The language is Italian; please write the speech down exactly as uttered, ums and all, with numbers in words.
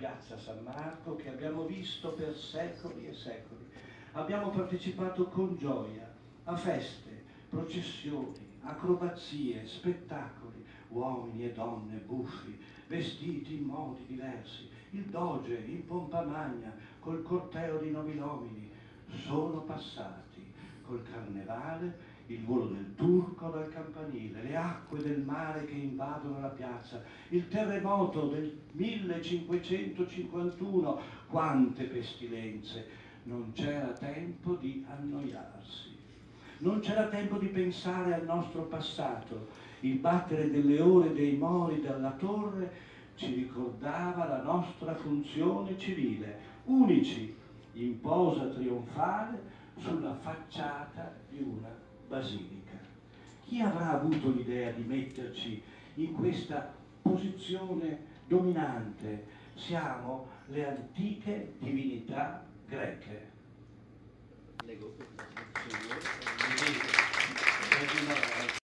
piazza San Marco che abbiamo visto per secoli e secoli. Abbiamo partecipato con gioia a feste, processioni, acrobazie, spettacoli, uomini e donne buffi, vestiti in modi diversi, il doge in pompa magna, col corteo di nobilomini. Sono passati col carnevale, il volo del turco dal campanile, le acque del mare che invadono la piazza, il terremoto del millecinquecentocinquantuno, quante pestilenze! Non c'era tempo di annoiarsi, non c'era tempo di pensare al nostro passato. Il battere delle ore dei mori dalla torre ci ricordava la nostra funzione civile, unici in posa trionfale sulla facciata di una basilica. Chi avrà avuto l'idea di metterci in questa posizione dominante? Siamo le antiche divinità greche.